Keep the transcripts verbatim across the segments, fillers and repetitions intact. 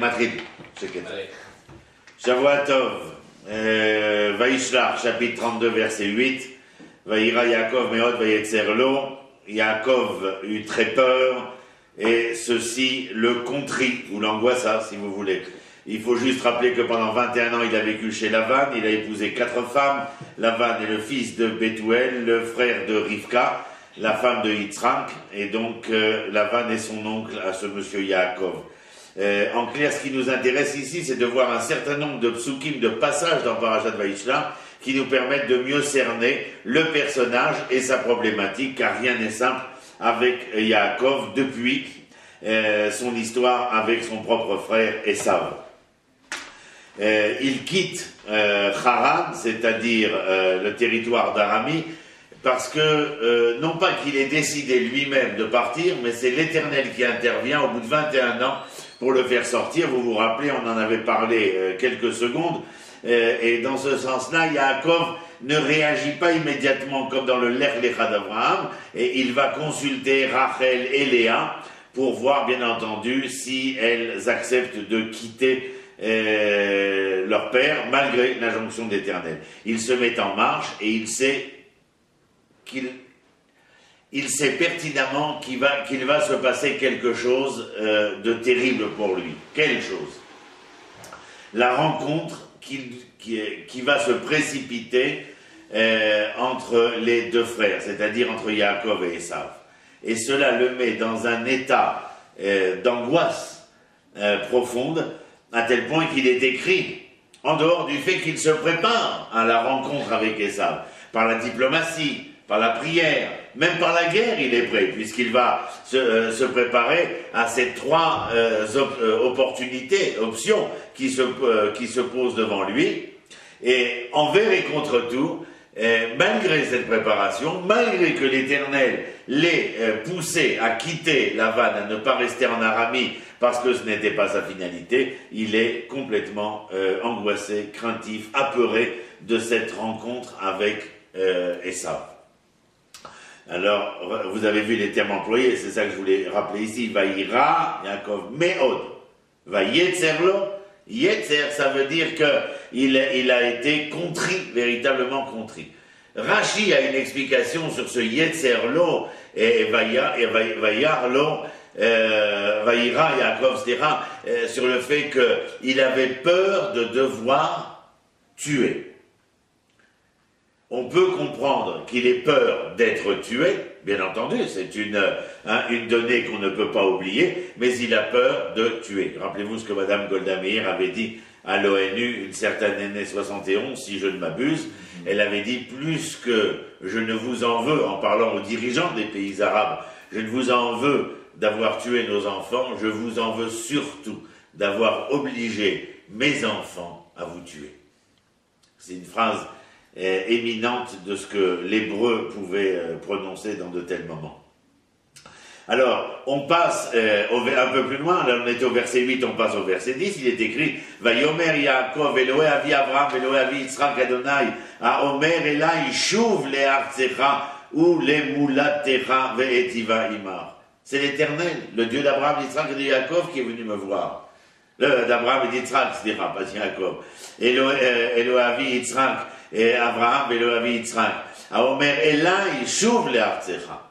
Ma tribu, ce qu'est. Shavuatov, euh, Vayishlah, chapitre trente-deux, verset huit. Vayira Yaakov meod vayetzer lo. Yaakov eut très peur, et ceci le contrit, ou l'angoissa, si vous voulez. Il faut juste rappeler que pendant vingt et un ans, il a vécu chez Lavan, il a épousé quatre femmes. Lavan est le fils de Betuel, le frère de Rivka, la femme de Yitzrank, et donc euh, Lavan est son oncle à ce monsieur Yaakov. Euh, en clair, ce qui nous intéresse ici, c'est de voir un certain nombre de psukim, de passages dans Parashat Vayishlah, qui nous permettent de mieux cerner le personnage et sa problématique, car rien n'est simple avec Yaakov depuis euh, son histoire avec son propre frère Esav. Euh, il quitte euh, Charan, c'est-à-dire euh, le territoire d'Arami, parce que, euh, non pas qu'il ait décidé lui-même de partir, mais c'est l'Éternel qui intervient au bout de vingt et un ans pour le faire sortir. Vous vous rappelez, on en avait parlé euh, quelques secondes, euh, et dans ce sens-là, Yaakov ne réagit pas immédiatement comme dans le Lekh Lekha d'Abraham, et il va consulter Rachel et Léa pour voir, bien entendu, si elles acceptent de quitter euh, leur père, malgré l'injonction d'Éternel. Il se met en marche, et il sait qu'il il sait pertinemment qu'il va, qu'il va se passer quelque chose euh, de terrible pour lui. Quelle chose? La rencontre qui, qui, qui va se précipiter euh, entre les deux frères, c'est-à-dire entre Yaakov et Esav. Et cela le met dans un état euh, d'angoisse euh, profonde, à tel point qu'il est écrit, en dehors du fait qu'il se prépare à la rencontre avec Esav, par la diplomatie, par la prière, même par la guerre, il est prêt, puisqu'il va se, euh, se préparer à ces trois euh, op euh, opportunités, options, qui se, euh, qui se posent devant lui. Et envers et contre tout, euh, malgré cette préparation, malgré que l'Éternel l'ait euh, poussé à quitter Lavan, à ne pas rester en Aramie, parce que ce n'était pas sa finalité, il est complètement euh, angoissé, craintif, apeuré de cette rencontre avec euh, Esav. Alors, vous avez vu les termes employés, c'est ça que je voulais rappeler ici. Vaïra, Yaakov, Meod. Vaïetzerlo, Yetzer, ça veut dire qu'il il a été contrit, véritablement contrit. Rachi a une explication sur ce Yetzerlo et Vaïarlo, Vaïra, Yaakov, et cetera, sur le fait qu'il avait peur de devoir tuer. On peut comprendre qu'il ait peur d'être tué, bien entendu, c'est une, hein, une donnée qu'on ne peut pas oublier, mais il a peur de tuer. Rappelez-vous ce que Madame Golda Meir avait dit à l'ONU une certaine année soixante et onze, si je ne m'abuse. Elle avait dit « Plus que je ne vous en veux », en parlant aux dirigeants des pays arabes, « Je ne vous en veux d'avoir tué nos enfants, je vous en veux surtout d'avoir obligé mes enfants à vous tuer. » C'est une phrase éminente de ce que l'hébreu pouvait prononcer dans de tels moments. Alors, on passe euh, au, un peu plus loin, là on était au verset huit, on passe au verset dix, il est écrit « Vayomer Yaakov, Eloé avi Abraham, Eloé avi Yitzhak Adonai, Aomer Elai, Chouv le Artsecha, ou le Moulatecha, Ve'etiva Imar. » C'est l'Éternel, le Dieu d'Abraham, d'Yitzhak et de Yaakov qui est venu me voir. D'Abraham et d'Yitzrank, c'est-à-dire pas Jacob. Eloavi Yitzrank, et Abraham, Eloavi Yitzrank. Aomer, Elai, Shuv le Artsecha.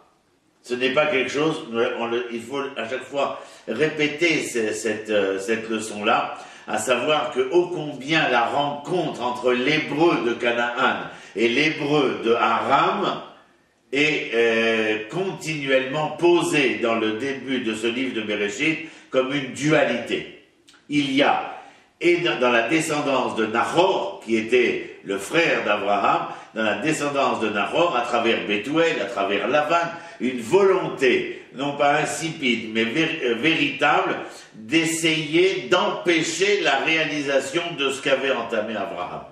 Ce n'est pas quelque chose, on le, il faut à chaque fois répéter cette, cette, cette leçon-là, à savoir que ô combien la rencontre entre l'hébreu de Canaan et l'hébreu de Aram est euh, continuellement posée dans le début de ce livre de Béréchit comme une dualité. Il y a, et dans la descendance de Nahor, qui était le frère d'Abraham, dans la descendance de Nahor, à travers Betuel, à travers Lavan, une volonté, non pas insipide, mais véritable, d'essayer d'empêcher la réalisation de ce qu'avait entamé Abraham.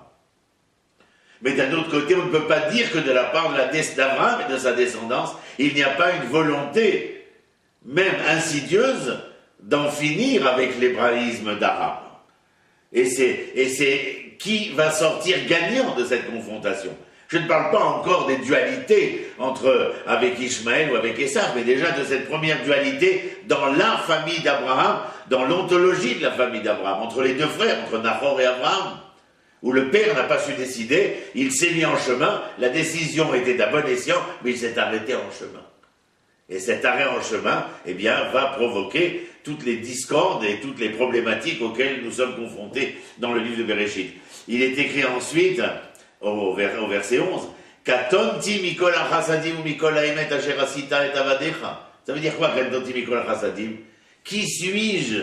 Mais d'un autre côté, on ne peut pas dire que de la part d'Abraham et de sa descendance, il n'y a pas une volonté, même insidieuse, d'en finir avec l'hébraïsme d'Aram. Et c'est qui va sortir gagnant de cette confrontation? Je ne parle pas encore des dualités entre, avec Ishmaël ou avec Esav, mais déjà de cette première dualité dans la famille d'Abraham, dans l'ontologie de la famille d'Abraham, entre les deux frères, entre Nahor et Abraham, où le père n'a pas su décider, il s'est mis en chemin, la décision était à bon escient, mais il s'est arrêté en chemin. Et cet arrêt en chemin, eh bien, va provoquer toutes les discordes et toutes les problématiques auxquelles nous sommes confrontés dans le livre de Béréchit. Il est écrit ensuite, au verset onze, « Katonti mikola chasadim ou mikola emet asher asita et avadecha » Ça veut dire quoi, « Katonti mikola chasadim » Qui suis-je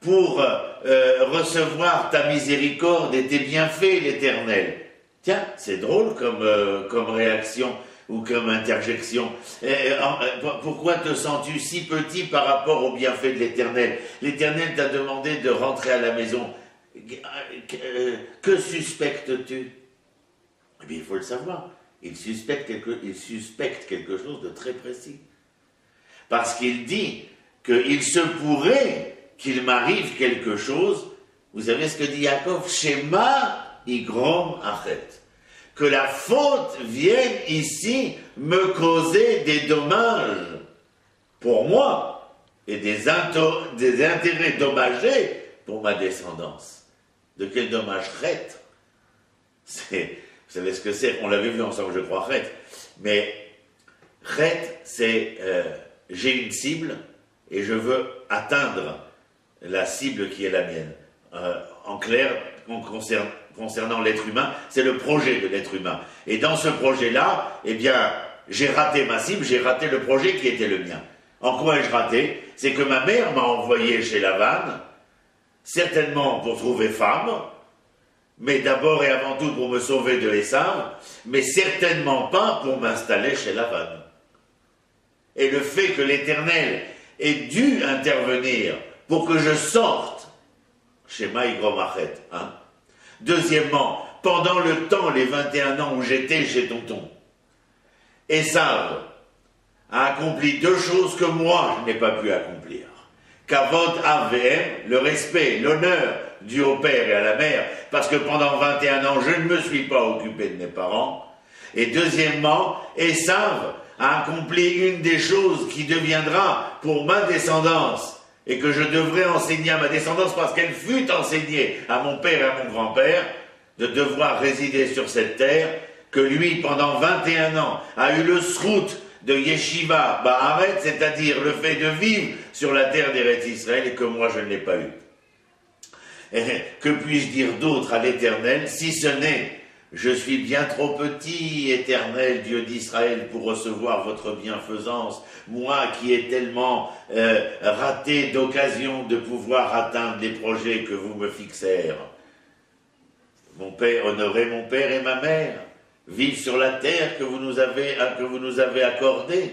pour euh, recevoir ta miséricorde et tes bienfaits, l'Éternel ?» Tiens, c'est drôle comme, euh, comme réaction ou comme interjection. Et, en, pourquoi te sens-tu si petit par rapport aux bienfaits de l'Éternel ? L'Éternel t'a demandé de rentrer à la maison. Que suspectes-tu ? Eh bien, il faut le savoir. Il suspecte quelque, il suspecte quelque chose de très précis. Parce qu'il dit qu'il se pourrait qu'il m'arrive quelque chose. Vous savez ce que dit Yaakov ? Shema igrom achet. Que la faute vienne ici me causer des dommages pour moi et des, des intérêts dommagés pour ma descendance. De quel dommage Chet ? C'est, vous savez ce que c'est ? On l'avait vu ensemble, je crois, Chet. Mais Chet, c'est euh, j'ai une cible et je veux atteindre la cible qui est la mienne. Euh, en clair, on concerne... concernant l'être humain, c'est le projet de l'être humain. Et dans ce projet-là, eh bien, j'ai raté ma cible, j'ai raté le projet qui était le mien. En quoi ai-je raté ? C'est que ma mère m'a envoyé chez Lavan, certainement pour trouver femme, mais d'abord et avant tout pour me sauver de Esav, mais certainement pas pour m'installer chez Lavan. Et le fait que l'Éternel ait dû intervenir pour que je sorte, Shema Igrom Achet, hein ? Deuxièmement, pendant le temps, les vingt et un ans où j'étais chez tonton, Esav a accompli deux choses que moi, je n'ai pas pu accomplir. Kavod Avem, le respect, l'honneur dû au père et à la mère, parce que pendant vingt et un ans, je ne me suis pas occupé de mes parents. Et deuxièmement, Esav a accompli une des choses qui deviendra pour ma descendance, et que je devrais enseigner à ma descendance, parce qu'elle fut enseignée à mon père et à mon grand-père, de devoir résider sur cette terre, que lui, pendant vingt et un ans, a eu le srout de Yeshiva Ba'aret, c'est-à-dire le fait de vivre sur la terre d'Eretz Israël, et que moi, je ne l'ai pas eu. Et que puis-je dire d'autre à l'Éternel, si ce n'est « Je suis bien trop petit, Éternel, Dieu d'Israël, pour recevoir votre bienfaisance, moi qui ai tellement euh, raté d'occasion de pouvoir atteindre les projets que vous me fixèrent. Mon père, honorez mon père et ma mère, vivre sur la terre que vous nous avez, que vous nous avez accordée,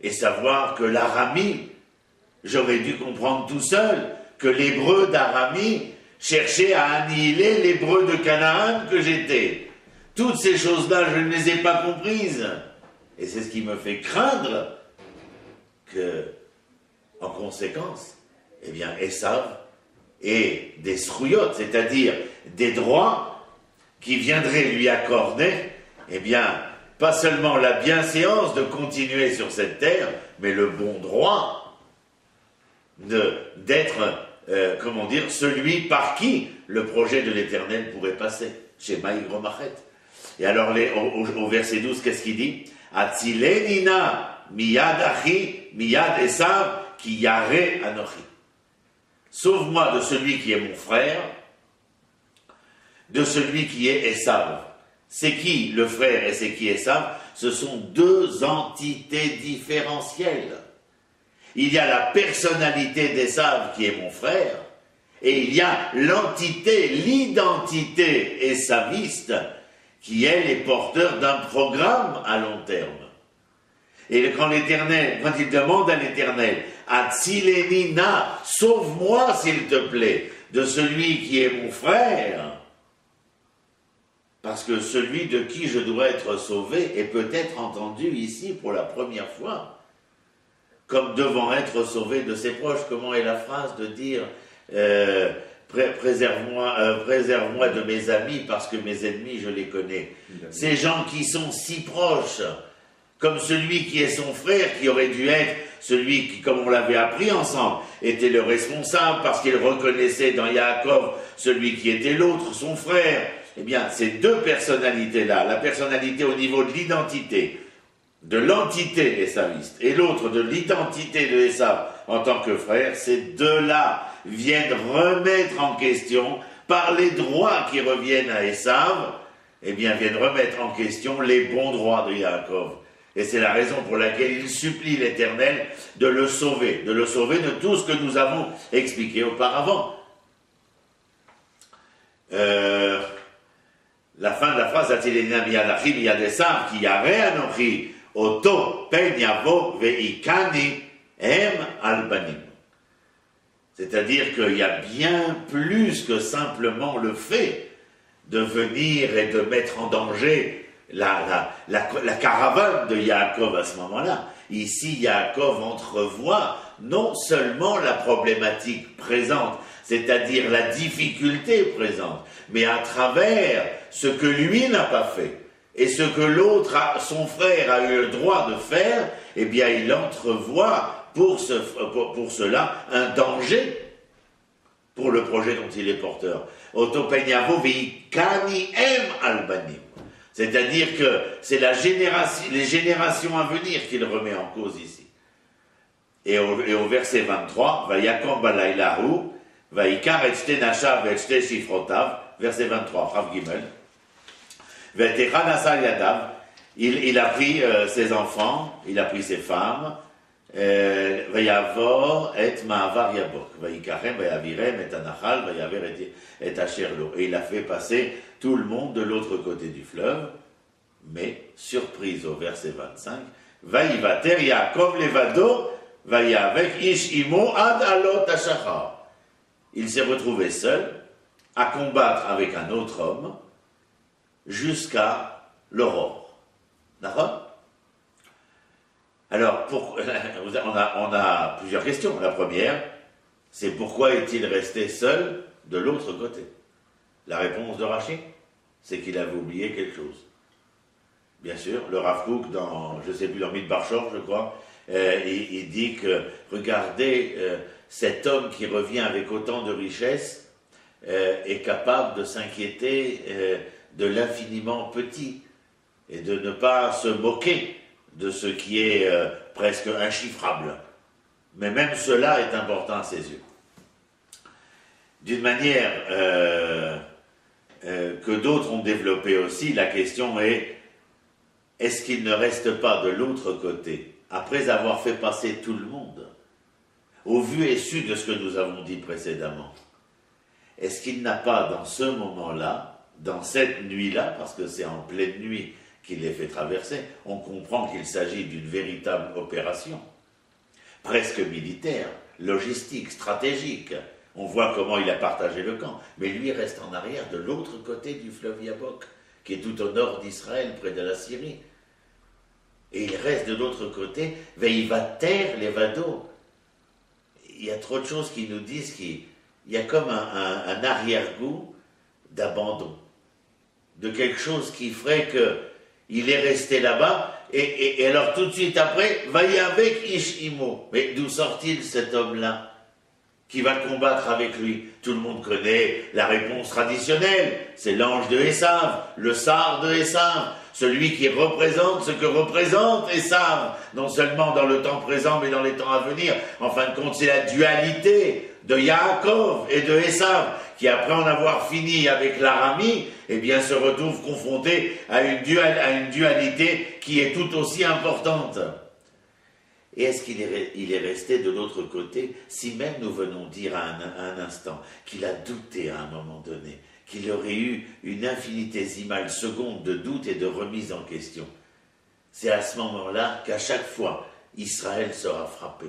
et savoir que l'Arami, j'aurais dû comprendre tout seul, que l'hébreu d'Arami, chercher à annihiler l'hébreu de Canaan que j'étais. Toutes ces choses-là, je ne les ai pas comprises. Et c'est ce qui me fait craindre que, en conséquence, eh bien, Esav ait des srouillottes, c'est-à-dire des droits qui viendraient lui accorder, eh bien, pas seulement la bienséance de continuer sur cette terre, mais le bon droit de, d'être... Euh, comment dire, celui par qui le projet de l'Éternel pourrait passer. Shema Igrom Achet. Et alors, les, au, au, au verset douze, qu'est-ce qu'il dit ? Atzilenina miyad achi, miyad Esav, ki yare anochi. Sauve-moi de celui qui est mon frère, de celui qui est Esav. C'est qui le frère et c'est qui Esav ? Ce sont deux entités différentielles. Il y a la personnalité d'Esav qui est mon frère, et il y a l'entité, l'identité esaviste qui, elle, est porteur d'un programme à long terme. Et quand l'Éternel, quand il demande à l'Éternel, Atzilenina, sauve-moi s'il te plaît, de celui qui est mon frère, parce que celui de qui je dois être sauvé est peut-être entendu ici pour la première fois, comme devant être sauvé de ses proches. Comment est la phrase de dire euh, Pré préserve-moi euh, préserve-moi de mes amis parce que mes ennemis, je les connais. Ces gens qui sont si proches, comme celui qui est son frère, qui aurait dû être celui qui, comme on l'avait appris ensemble, était le responsable parce qu'il reconnaissait dans Yaakov celui qui était l'autre, son frère. Eh bien, ces deux personnalités-là, la personnalité au niveau de l'identité, de l'entité essaviste, et l'autre de l'identité de Esav en tant que frère, ces deux-là viennent remettre en question, par les droits qui reviennent à Esav, eh bien, viennent remettre en question les bons droits de Yaakov. Et c'est la raison pour laquelle il supplie l'Éternel de le sauver, de le sauver de tout ce que nous avons expliqué auparavant. Euh, la fin de la phrase, c'est-à-dire qu'il y a bien plus que simplement le fait de venir et de mettre en danger la, la, la, la caravane de Yaakov à ce moment-là. Ici, Yaakov entrevoit non seulement la problématique présente, c'est-à-dire la difficulté présente, mais à travers ce que lui n'a pas fait et ce que l'autre, son frère, a eu le droit de faire, eh bien, il entrevoit Pour, ce, pour, pour cela, un danger pour le projet dont il est porteur. C'est-à-dire que c'est la génération, les générations à venir qu'il remet en cause ici. Et au, et au verset vingt-trois, verset vingt-trois, il, il a pris euh, ses enfants, il a pris ses femmes, et il a fait passer tout le monde de l'autre côté du fleuve, mais, surprise au verset vingt-cinq, il s'est retrouvé seul à combattre avec un autre homme jusqu'à l'aurore. D'accord ? Alors, pour, on, a, on a plusieurs questions. La première, c'est pourquoi est-il resté seul de l'autre côté? La réponse de Rachi, c'est qu'il avait oublié quelque chose. Bien sûr, le Rav Kook, dans, je ne sais plus, dans Midbarchor, je crois, euh, il, il dit que, regardez, euh, cet homme qui revient avec autant de richesse euh, est capable de s'inquiéter euh, de l'infiniment petit et de ne pas se moquer de ce qui est euh, presque inchiffrable. Mais même cela est important à ses yeux. D'une manière euh, euh, que d'autres ont développée aussi, la question est, est-ce qu'il ne reste pas de l'autre côté, après avoir fait passer tout le monde, au vu et su de ce que nous avons dit précédemment, est-ce qu'il n'a pas dans ce moment-là, dans cette nuit-là, parce que c'est en pleine nuit, qu'il les fait traverser, on comprend qu'il s'agit d'une véritable opération, presque militaire, logistique, stratégique. On voit comment il a partagé le camp, mais lui reste en arrière de l'autre côté du fleuve Yabok, qui est tout au nord d'Israël, près de la Syrie. Et il reste de l'autre côté, mais il va taire les vados. Il y a trop de choses qui nous disent qu'il y a comme un, un, un arrière-goût d'abandon, de quelque chose qui ferait que il est resté là-bas, et, et, et alors tout de suite après, va y avec Ishimo. Mais d'où sort-il cet homme-là qui va combattre avec lui? Tout le monde connaît la réponse traditionnelle, c'est l'ange de Esav, le sar de Esav, celui qui représente ce que représente Esav, non seulement dans le temps présent, mais dans les temps à venir. En fin de compte, c'est la dualité de Yaakov et de Esav, qui après en avoir fini avec l'Arami, eh bien se retrouve confronté à une, dual, à une dualité qui est tout aussi importante. Et est-ce qu'il est, il est resté de l'autre côté, si même nous venons dire à un, à un instant qu'il a douté à un moment donné, qu'il aurait eu une infinitésimale seconde de doute et de remise en question? C'est à ce moment-là qu'à chaque fois, Israël sera frappé.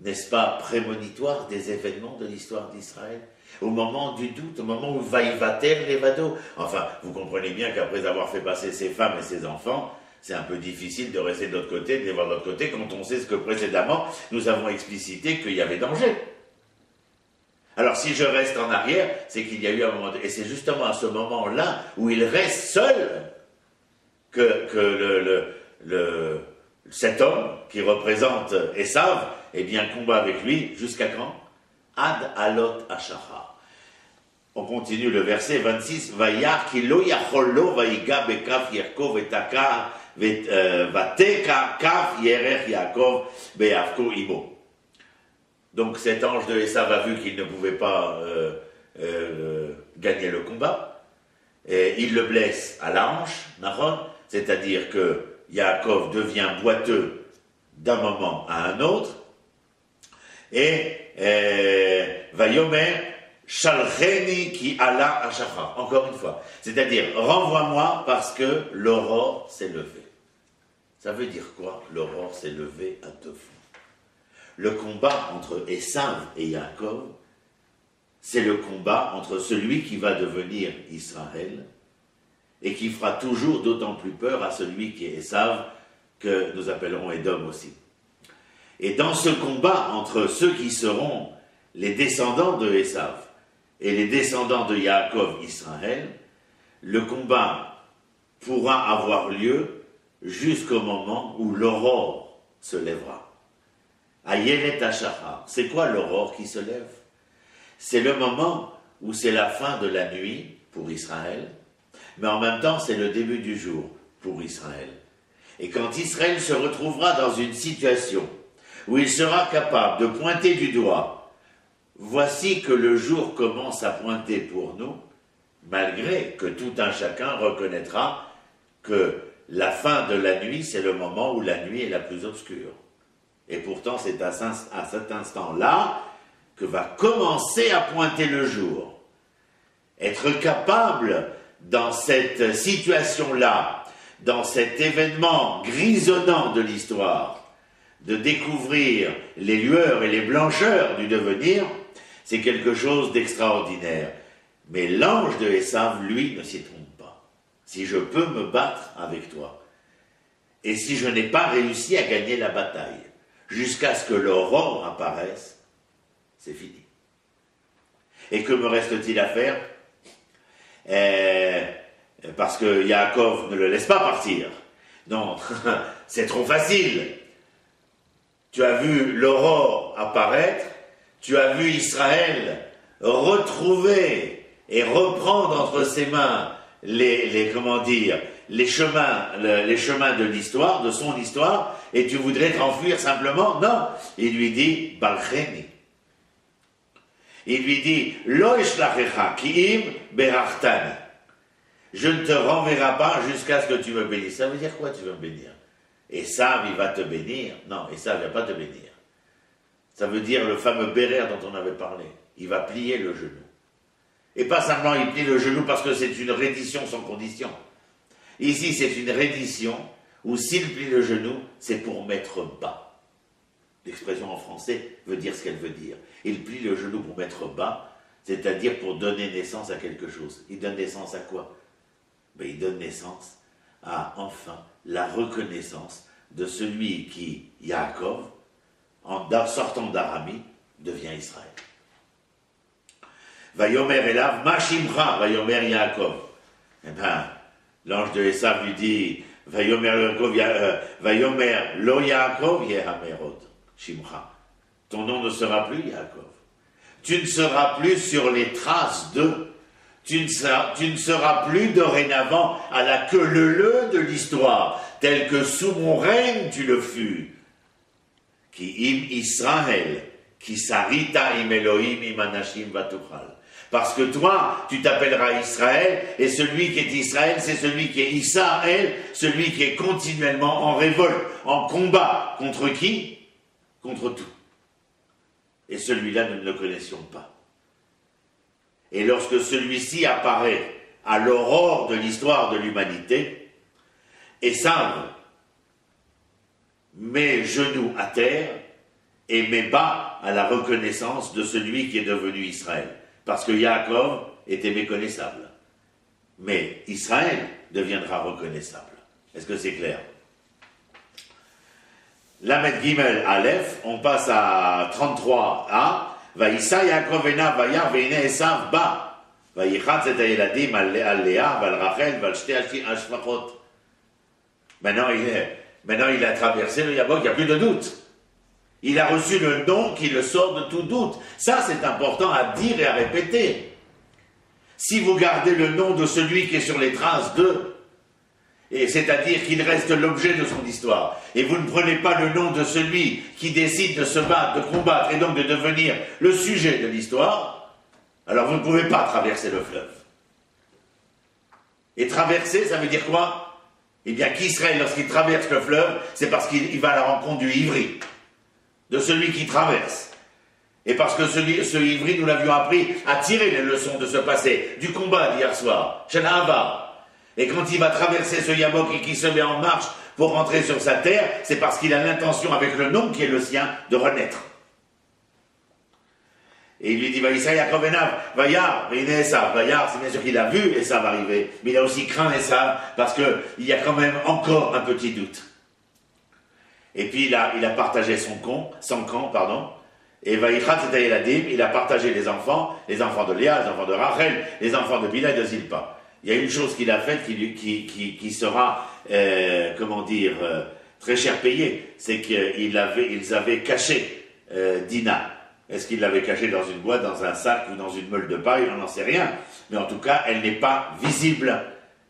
N'est-ce pas prémonitoire des événements de l'histoire d'Israël? Au moment du doute, au moment où vaïvater les vados. Enfin, vous comprenez bien qu'après avoir fait passer ses femmes et ses enfants, c'est un peu difficile de rester de l'autre côté, de les voir de l'autre côté, quand on sait ce que précédemment, nous avons explicité qu'il y avait danger. Alors si je reste en arrière, c'est qu'il y a eu un moment... De... Et c'est justement à ce moment-là où il reste seul que, que le, le, le, cet homme qui représente Esav, eh bien, combat avec lui jusqu'à quand? Ad alot hashachar. On continue le verset vingt-six. Vayar ki lo yachollo vaiga bekaf Yaakov etaka vateka kaf yerech Yaakov beavko imo. Donc cet ange de Esav a vu qu'il ne pouvait pas euh, euh, gagner le combat. Et il le blesse à la hanche, Nahor, c'est-à-dire que Yaakov devient boiteux d'un moment à un autre. Et Vayomer Shalcheni ki ala hashachar. Encore une fois. C'est-à-dire, renvoie-moi parce que l'aurore s'est levée. Ça veut dire quoi? L'aurore s'est levée à deux fois. Le combat entre Esav et Yaakov, c'est le combat entre celui qui va devenir Israël et qui fera toujours d'autant plus peur à celui qui est Esav, que nous appellerons Édom aussi. Et dans ce combat entre ceux qui seront les descendants de Esav et les descendants de Yaakov Israël, le combat pourra avoir lieu jusqu'au moment où l'aurore se lèvera. Ayelet HaShachar. C'est quoi l'aurore qui se lève? C'est le moment où c'est la fin de la nuit pour Israël, mais en même temps c'est le début du jour pour Israël. Et quand Israël se retrouvera dans une situation où il sera capable de pointer du doigt, voici que le jour commence à pointer pour nous, malgré que tout un chacun reconnaîtra que la fin de la nuit, c'est le moment où la nuit est la plus obscure. Et pourtant, c'est à cet instant-là que va commencer à pointer le jour. Être capable, dans cette situation-là, dans cet événement grisonnant de l'histoire, de découvrir les lueurs et les blancheurs du devenir, c'est quelque chose d'extraordinaire. Mais l'ange de Esav, lui, ne s'y trompe pas. Si je peux me battre avec toi, et si je n'ai pas réussi à gagner la bataille, jusqu'à ce que l'aurore apparaisse, c'est fini. Et que me reste-t-il à faire? eh, Parce que Yaakov ne le laisse pas partir. Non, c'est trop facile. Tu as vu l'aurore apparaître, tu as vu Israël retrouver et reprendre entre ses mains les, les comment dire, les chemins, les chemins de l'histoire, de son histoire, et tu voudrais t'enfuir simplement? Non, il lui dit Balcheni. Il lui dit Lo eshlachecha ki'im berartani. Je ne te renverrai pas jusqu'à ce que tu me bénisses. Ça veut dire quoi, tu veux me bénir? Esav, il va te bénir? Non, Esav, il ne va pas te bénir. Ça veut dire le fameux bérer dont on avait parlé. Il va plier le genou. Et pas simplement il plie le genou parce que c'est une reddition sans condition. Ici, c'est une reddition où s'il plie le genou, c'est pour mettre bas. L'expression en français veut dire ce qu'elle veut dire. Il plie le genou pour mettre bas, c'est-à-dire pour donner naissance à quelque chose. Il donne naissance à quoi? Ben, il donne naissance à, enfin, la reconnaissance de celui qui, Yaakov, en sortant d'Arami, devient Israël. Vayomer Elav, Mashimcha, Vayomer Yaakov. Eh bien, l'ange de Esav lui dit Vayomer lo Yaakov yehamerod Shimcha. Ton nom ne sera plus Yaakov. Tu ne seras plus sur les traces d'eux. Tu ne seras, tu ne seras plus dorénavant à la queue leu-leu de l'histoire, tel que sous mon règne tu le fus. Ki im Israël, ki sarita im Elohim im anashim vatuchal. Parce que toi, tu t'appelleras Israël, et celui qui est Israël, c'est celui qui est Israël, celui qui est continuellement en révolte, en combat. Contre qui? Contre tout. Et celui-là, nous ne le connaissions pas. Et lorsque celui-ci apparaît à l'aurore de l'histoire de l'humanité, Esav met genoux à terre et met bas à la reconnaissance de celui qui est devenu Israël. Parce que Yaakov était méconnaissable. Mais Israël deviendra reconnaissable. Est-ce que c'est clair? Lamed Gimel Aleph, on passe à trente-trois A. Vaïssa Yaakovena Vayar Veine Esav Ba Vayichatz et Aïladim al Léa, Val Rachel, Val Shteachi Ashvachot. Maintenant il est, maintenant il a traversé le Yabok, il n'y a plus de doute. Il a reçu le nom qui le sort de tout doute. Ça c'est important à dire et à répéter. Si vous gardez le nom de celui qui est sur les traces de, et c'est-à-dire qu'il reste l'objet de son histoire, et vous ne prenez pas le nom de celui qui décide de se battre, de combattre, et donc de devenir le sujet de l'histoire, alors vous ne pouvez pas traverser le fleuve. Et traverser, ça veut dire quoi? Eh bien qu'Israël, lorsqu'il traverse le fleuve, c'est parce qu'il va à la rencontre du Ivri, de celui qui traverse. Et parce que ce, ce Ivri, nous l'avions appris, à tirer les leçons de ce passé, du combat d'hier soir, Shenahava. Et quand il va traverser ce Yabok et qu'il se met en marche pour rentrer sur sa terre, c'est parce qu'il a l'intention, avec le nom qui est le sien, de renaître. Et il lui dit, Vaïssa Yaakov Enav, Vaïar, Rine Esav, Vaïar, c'est bien sûr qu'il a vu Esav arriver, mais il a aussi craint Esav, parce qu'il y a quand même encore un petit doute. Et puis il a, il a partagé son camp, son camp, pardon, et Vaïchat et Ayeladim, il a partagé les enfants, les enfants de Léa, les enfants de Rachel, les enfants de Bila et de Zilpa. Il y a une chose qu'il a faite qui, qui, qui, qui sera, euh, comment dire, euh, très cher payée, c'est qu'ils avaient, ils avaient caché euh, Dinah. Est-ce qu'ils l'avaient cachée dans une boîte, dans un sac ou dans une meule de paille? On n'en sait rien. Mais en tout cas, elle n'est pas visible.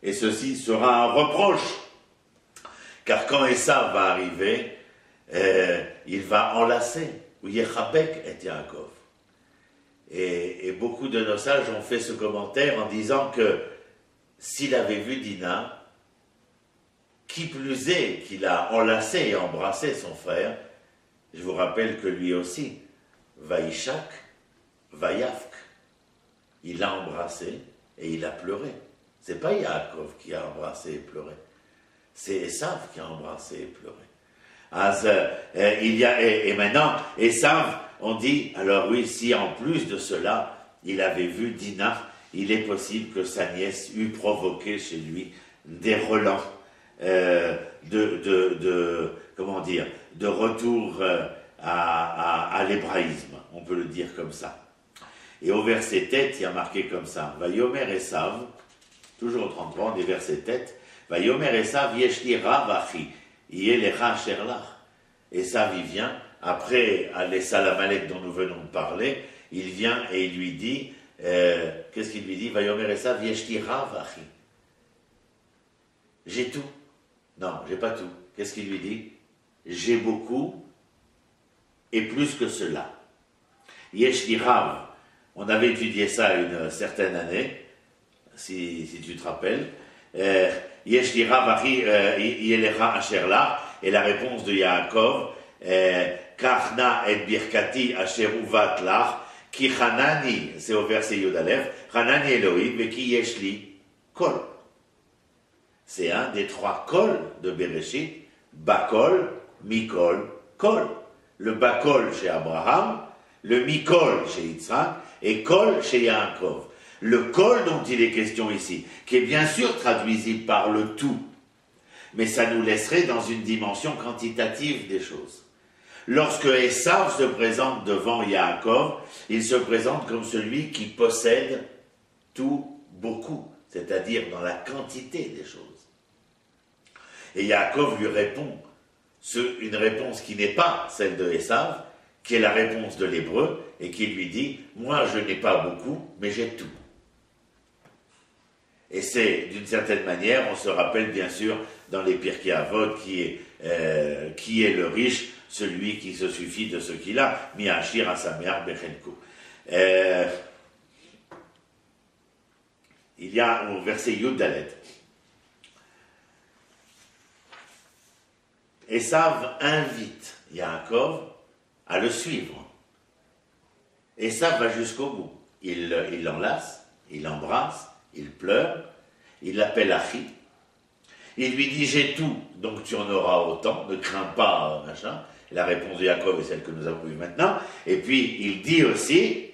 Et ceci sera un reproche. Car quand Esav va arriver, euh, il va enlacer. Ou Yechapek et Yaakov. Et beaucoup de nos sages ont fait ce commentaire en disant que s'il avait vu Dinah, qui plus est qu'il a enlacé et embrassé son frère, je vous rappelle que lui aussi, Vaïchak, Vaïafk, il l'a embrassé et il a pleuré. C'est pas Yaakov qui a embrassé et pleuré, c'est Esav qui a embrassé et pleuré. As, euh, il y a, et, et maintenant, Esav, on dit, alors oui, si en plus de cela, il avait vu Dinah, il est possible que sa nièce eût provoqué chez lui des relents euh, de, de, de, comment dire, de retour euh, à, à, à l'hébraïsme, on peut le dire comme ça. Et au verset tête, il y a marqué comme ça, Vayomer Esav, toujours au trente-trois, on est verset tête, Vayomer Esav yeshli ravachi. Esav, il vient, après les Salamalek dont nous venons de parler, il vient et il lui dit, euh, qu'est-ce qu'il lui dit? Vayomer Esav, yeshti ravachi. J'ai tout. Non, j'ai pas tout. Qu'est-ce qu'il lui dit? J'ai beaucoup et plus que cela. Yeshti rav, on avait étudié ça une certaine année, si, si tu te rappelles. Euh, Et la réponse de Yaakov, Karna et Birkati Asheruvat Lach, Ki Hanani, c'est au verset Yudalef, Hanani Elohim, et Ki Yeshli Kol. C'est un des trois Kol de Béréchit, Bakol, Mikol, Kol. Le Bakol chez Abraham, le Mikol chez Yitzrank, et Kol chez Yaakov. Le kol dont il est question ici, qui est bien sûr traduisible par le tout, mais ça nous laisserait dans une dimension quantitative des choses. Lorsque Esav se présente devant Yaakov, il se présente comme celui qui possède tout beaucoup, c'est-à-dire dans la quantité des choses. Et Yaakov lui répond, ce, une réponse qui n'est pas celle de Esav, qui est la réponse de l'hébreu, et qui lui dit, moi je n'ai pas beaucoup, mais j'ai tout. Et c'est, d'une certaine manière, on se rappelle bien sûr dans les Pirkei Avot qui est, euh, qui est le riche, celui qui se suffit de ce qu'il a, Miachir à sa mère Bechenko. Euh, il y a au verset Yud-Dalet. Esav invite Yaakov à le suivre. Esav va jusqu'au bout. Il l'enlace, il l'embrasse, il pleure, il l'appelle Achi. Il lui dit, j'ai tout, donc tu en auras autant, ne crains pas, machin. La réponse de Yaakov est celle que nous avons vue maintenant. Et puis, il dit aussi,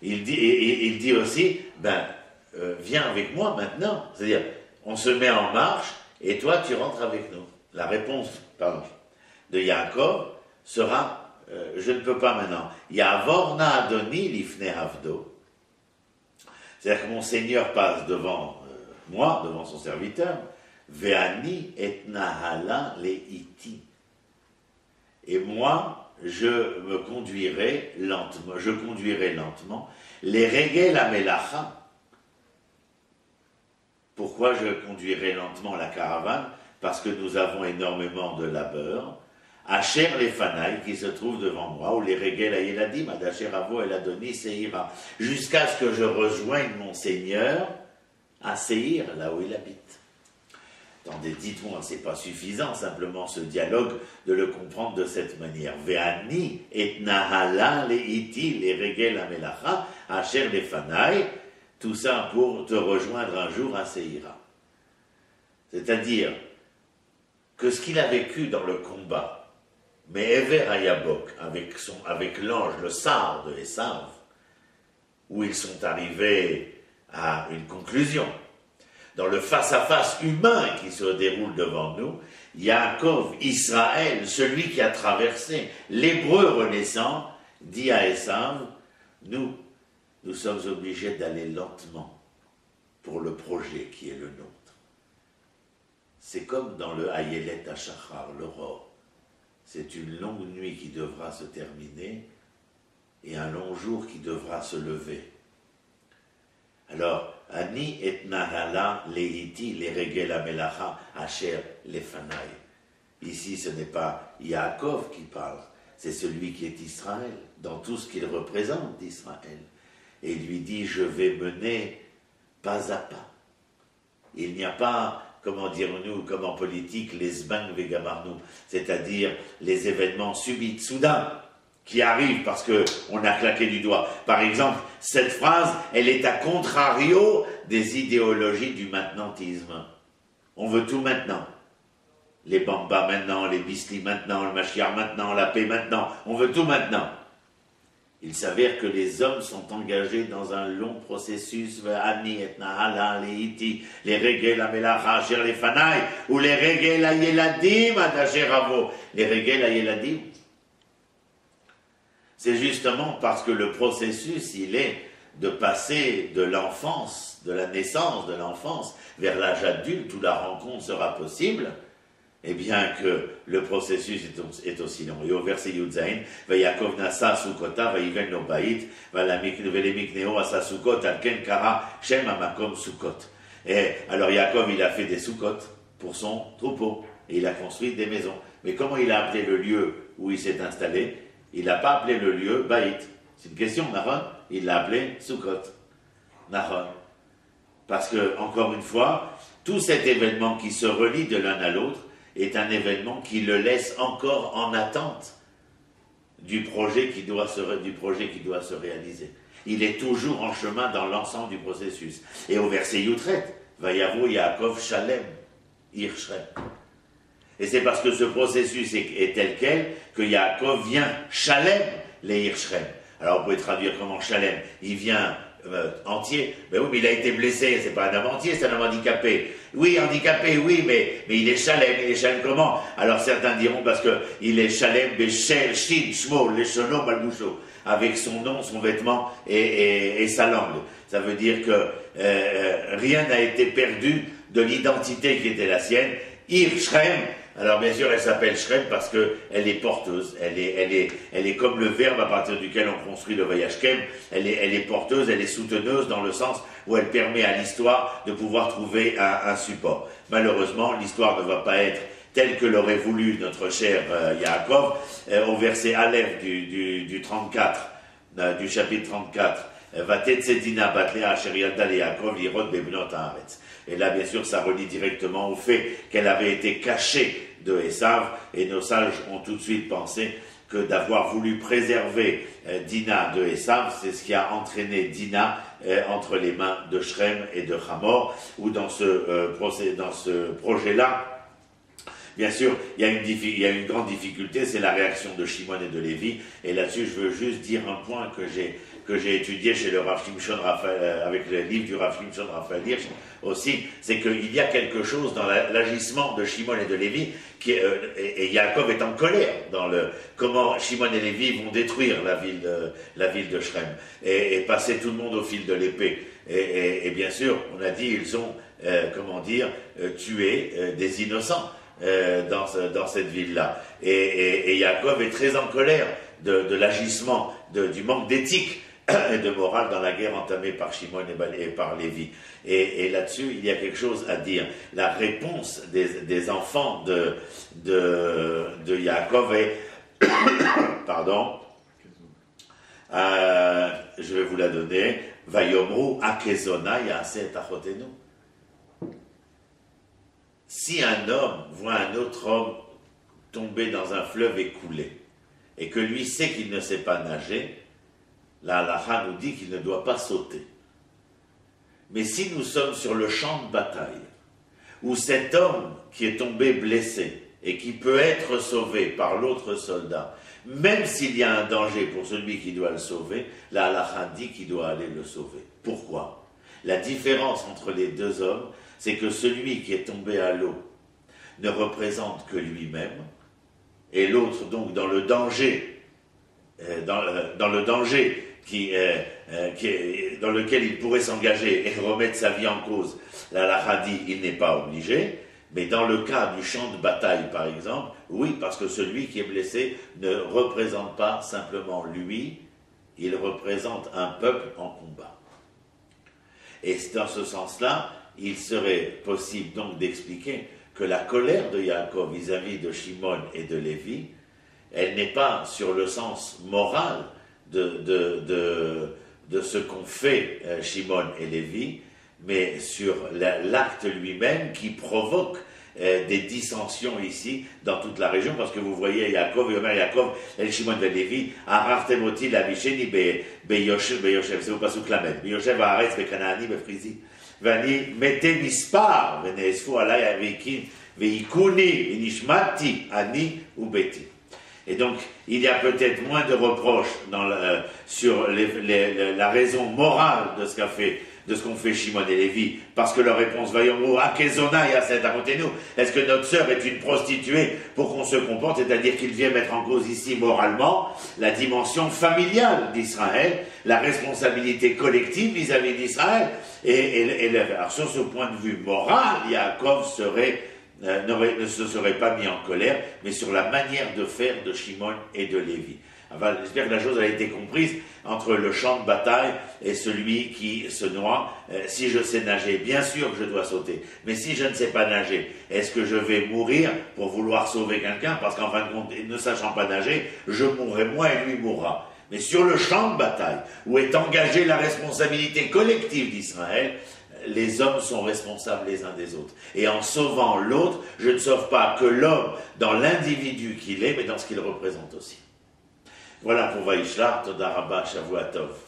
il dit, il, il dit aussi, ben, euh, viens avec moi maintenant. C'est-à-dire, on se met en marche, et toi, tu rentres avec nous. La réponse, pardon, de Yaakov sera euh, je ne peux pas maintenant. Yavorna Adoni Lifne Avdo. C'est-à-dire que mon Seigneur passe devant euh, moi, devant son serviteur, Veani et Nahala Leiti. Et moi, je me conduirai lentement, je conduirai lentement, les regel la melacha. Pourquoi je conduirai lentement la caravane? Parce que nous avons énormément de labeur. Asher les fanaï qui se trouve devant moi, ou les regel la yeladim, adacher avo el adoni seira, jusqu'à ce que je rejoigne mon Seigneur à Seir, là où il habite. Attendez, dites-moi, c'est pas suffisant simplement ce dialogue de le comprendre de cette manière. Ve'ani et nahala le'iti le'regel ha'melacha asher lefanai, tout ça pour te rejoindre un jour à Seira. C'est-à-dire que ce qu'il a vécu dans le combat, mais Ever Hayabok avec son avec l'ange, le sar de Esav, où ils sont arrivés à une conclusion. Dans le face-à-face humain qui se déroule devant nous, Yaakov, Israël, celui qui a traversé, l'hébreu renaissant, dit à Esav, nous, nous sommes obligés d'aller lentement pour le projet qui est le nôtre. C'est comme dans le Ayelet HaShachar, l'aurore. C'est une longue nuit qui devra se terminer et un long jour qui devra se lever. Alors, Ani et Nahala leiti le regel amelacha asher lefanai. Ici, ce n'est pas Yaakov qui parle, c'est celui qui est Israël, dans tout ce qu'il représente d'Israël. Et il lui dit, je vais mener pas à pas. Il n'y a pas, comment dirons-nous, comme en politique, les zbang vegamarnou, c'est-à-dire les événements subits, soudains, qui arrive parce qu'on a claqué du doigt. Par exemple, cette phrase, elle est à contrario des idéologies du maintenantisme. On veut tout maintenant. Les bambas maintenant, les bislis maintenant, le machiar maintenant, la paix maintenant. On veut tout maintenant. Il s'avère que les hommes sont engagés dans un long processus, Ani et Nahala, les Hiti, les Regel, Amelacha, Asher, les Fanaï, ou les Regel, Ayeladim, Adacher, Avo. Les Regel, Ayeladim. C'est justement parce que le processus, il est de passer de l'enfance, de la naissance de l'enfance, vers l'âge adulte où la rencontre sera possible, et bien que le processus est aussi long. Et au verset Yudzaïn, « Vayakov nasa sukota vayven lo bait, velemikneo asa sukot alken kara shem amakom sukot. » Et alors Yaakov, il a fait des sukot pour son troupeau, et il a construit des maisons. Mais comment il a appelé le lieu où il s'est installé? Il n'a pas appelé le lieu Baït. C'est une question, Nahor. Il l'a appelé Sukkot. Nahor. Parce que, encore une fois, tout cet événement qui se relie de l'un à l'autre est un événement qui le laisse encore en attente du projet qui doit se, du projet qui doit se réaliser. Il est toujours en chemin dans l'ensemble du processus. Et au verset Yutret, Vayavo Yaakov Shalem, Hirchem. Et c'est parce que ce processus est, est tel quel que Yaakov vient Shalem les Hirchem. Alors vous pouvez traduire comment Shalem, il vient euh, entier. Mais oui, mais il a été blessé, c'est pas un homme entier, c'est un homme handicapé. Oui, handicapé, oui, mais, mais il est Shalem, il est Shalem comment? Alors certains diront parce qu'il est Shalem, Béchel, Shin, Shmo, Leshono, Malboucho, avec son nom, son vêtement et, et, et sa langue. Ça veut dire que euh, rien n'a été perdu de l'identité qui était la sienne. Hirchem. Alors bien sûr, elle s'appelle Shrem parce qu'elle est porteuse, elle est, elle, est, elle est comme le verbe à partir duquel on construit le Vayashkem, elle est, elle est porteuse, elle est souteneuse dans le sens où elle permet à l'histoire de pouvoir trouver un, un support. Malheureusement, l'histoire ne va pas être telle que l'aurait voulu notre cher euh, Yaakov. Euh, au verset Aleph du, du, du trente-quatre, euh, du chapitre trente-quatre, et là, bien sûr, ça relie directement au fait qu'elle avait été cachée de Esav, et nos sages ont tout de suite pensé que d'avoir voulu préserver Dinah de Esav, c'est ce qui a entraîné Dinah entre les mains de Shrem et de Hamor, ou dans ce, euh, dans ce projet-là, Bien sûr, il y a une, il y a une grande difficulté, c'est la réaction de Shimon et de Lévi. Et là-dessus, je veux juste dire un point que j'ai que j'ai étudié chez le Raphimshon, Raphael, avec le livre du Raphimshon Raphaeldir aussi, c'est qu'il y a quelque chose dans l'agissement de Shimon et de Lévi, qui est, euh, et, et Yaakov est en colère dans le comment Shimon et Lévi vont détruire la ville de, la ville de Shechem et, et passer tout le monde au fil de l'épée. Et, et, et bien sûr, on a dit, ils ont, euh, comment dire, euh, tué euh, des innocents euh, dans, dans cette ville-là. Et, et, et Yaakov est très en colère de, de l'agissement, du manque d'éthique et de morale dans la guerre entamée par Shimon et par Lévi. Et, et là-dessus, il y a quelque chose à dire. La réponse des, des enfants de, de, de Yaakov est... pardon. Euh, je vais vous la donner. « Vayomru akezona yaaset achotenu » Si un homme voit un autre homme tomber dans un fleuve et couler, et que lui sait qu'il ne sait pas nager, la halakha nous dit qu'il ne doit pas sauter. Mais si nous sommes sur le champ de bataille, où cet homme qui est tombé blessé et qui peut être sauvé par l'autre soldat, même s'il y a un danger pour celui qui doit le sauver, la halakha dit qu'il doit aller le sauver. Pourquoi? La différence entre les deux hommes, c'est que celui qui est tombé à l'eau ne représente que lui-même, et l'autre, donc, dans le danger, dans le, dans le danger qui, qui, dans lequel il pourrait s'engager et remettre sa vie en cause, la halakha dit qu'il n'est pas obligé. Mais dans le cas du champ de bataille, par exemple, oui, parce que celui qui est blessé ne représente pas simplement lui, il représente un peuple en combat. Et dans ce sens-là, il serait possible donc d'expliquer que la colère de Yaakov vis-à-vis de Shimon et de Lévi, elle n'est pas sur le sens moral de, de, de, de ce qu'ont fait Shimon et Lévi, mais sur l'acte lui-même qui provoque euh, des dissensions ici, dans toute la région, parce que vous voyez Yaakov, Yomer Yaakov, El Shimon ben Lévi, Arartemoti Labisheni be Yoshev, c'est au pasuk Lamed, be Yoshev Haaretz be Kanaani be Frizi, Vani mete mispar, veneesfu alay avikin, veikuni, inishmati, ani ou beti. Et donc, il y a peut-être moins de reproches dans la, euh, sur les, les, les, la raison morale de ce qu'a fait de ce qu'on fait Shimon et Lévi, parce que leur réponse va y à Kezona et à cette à côté nous. Est-ce que notre sœur est une prostituée pour qu'on se comporte, c'est-à-dire qu'il vient mettre en cause ici moralement la dimension familiale d'Israël, la responsabilité collective vis-à-vis d'Israël, et, et, et alors, sur ce point de vue moral, Yaakov serait, euh, ne se serait pas mis en colère, mais sur la manière de faire de Shimon et de Lévi. Enfin, j'espère que la chose a été comprise entre le champ de bataille et celui qui se noie. Euh, si je sais nager, bien sûr que je dois sauter. Mais si je ne sais pas nager, est-ce que je vais mourir pour vouloir sauver quelqu'un? Parce qu'en fin de compte, ne sachant pas nager, je mourrai moi et lui mourra. Mais sur le champ de bataille, où est engagée la responsabilité collective d'Israël, les hommes sont responsables les uns des autres. Et en sauvant l'autre, je ne sauve pas que l'homme dans l'individu qu'il est, mais dans ce qu'il représente aussi. Voilà pour Vayishlah, Toda Rabba, Shavua Tov.